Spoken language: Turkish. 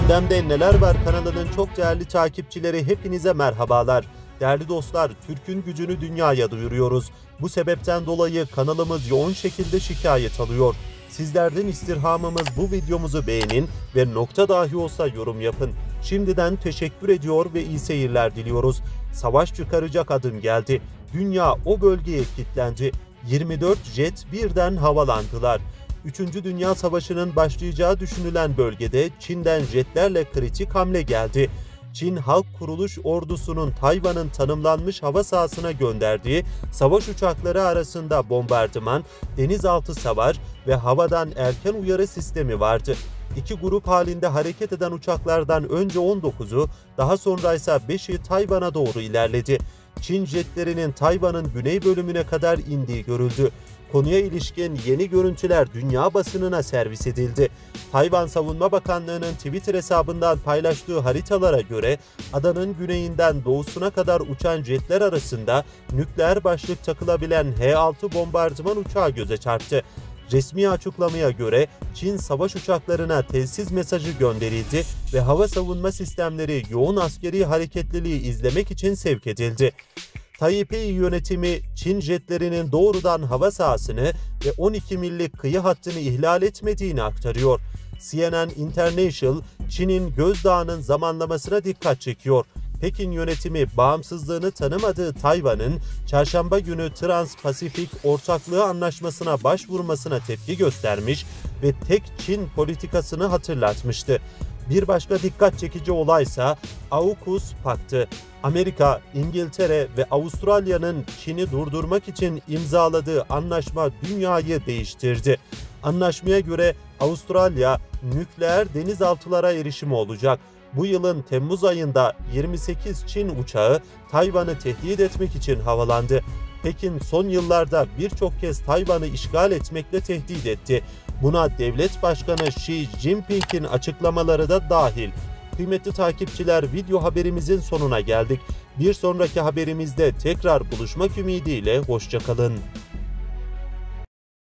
Gündemde Neler Var kanalının çok değerli takipçileri, hepinize merhabalar. Değerli dostlar, Türk'ün gücünü dünyaya duyuruyoruz. Bu sebepten dolayı kanalımız yoğun şekilde şikayet alıyor. Sizlerden istirhamımız, bu videomuzu beğenin ve nokta dahi olsa yorum yapın. Şimdiden teşekkür ediyor ve iyi seyirler diliyoruz. Savaş çıkaracak adım geldi. Dünya o bölgeye kilitlendi. 24 jet birden havalandılar. 3. Dünya Savaşı'nın başlayacağı düşünülen bölgede Çin'den jetlerle kritik hamle geldi. Çin Halk Kuruluş Ordusu'nun Tayvan'ın tanımlanmış hava sahasına gönderdiği savaş uçakları arasında bombardıman, denizaltı savar ve havadan erken uyarı sistemi vardı. İki grup halinde hareket eden uçaklardan önce 19'u, daha sonra ise 5'i Tayvan'a doğru ilerledi. Çin jetlerinin Tayvan'ın güney bölümüne kadar indiği görüldü. Konuya ilişkin yeni görüntüler dünya basınına servis edildi. Tayvan Savunma Bakanlığı'nın Twitter hesabından paylaştığı haritalara göre adanın güneyinden doğusuna kadar uçan jetler arasında nükleer başlık takılabilen H-6 bombardıman uçağı göze çarptı. Resmi açıklamaya göre Çin savaş uçaklarına telsiz mesajı gönderildi ve hava savunma sistemleri yoğun askeri hareketliliği izlemek için sevk edildi. Taipei yönetimi Çin jetlerinin doğrudan hava sahasını ve 12 millik kıyı hattını ihlal etmediğini aktarıyor. CNN International, Çin'in gözdağının zamanlamasına dikkat çekiyor. Pekin yönetimi bağımsızlığını tanımadığı Tayvan'ın çarşamba günü Trans-Pasifik Ortaklığı Anlaşması'na başvurmasına tepki göstermiş ve tek Çin politikasını hatırlatmıştı. Bir başka dikkat çekici olaysa AUKUS paktı. Amerika, İngiltere ve Avustralya'nın Çin'i durdurmak için imzaladığı anlaşma dünyayı değiştirdi. Anlaşmaya göre Avustralya nükleer denizaltılara erişimi olacak. Bu yılın Temmuz ayında 28 Çin uçağı Tayvan'ı tehdit etmek için havalandı. Pekin son yıllarda birçok kez Tayvan'ı işgal etmekle tehdit etti. Buna devlet başkanı Xi Jinping'in açıklamaları da dahil. Kıymetli takipçiler, video haberimizin sonuna geldik. Bir sonraki haberimizde tekrar buluşmak ümidiyle hoşça kalın.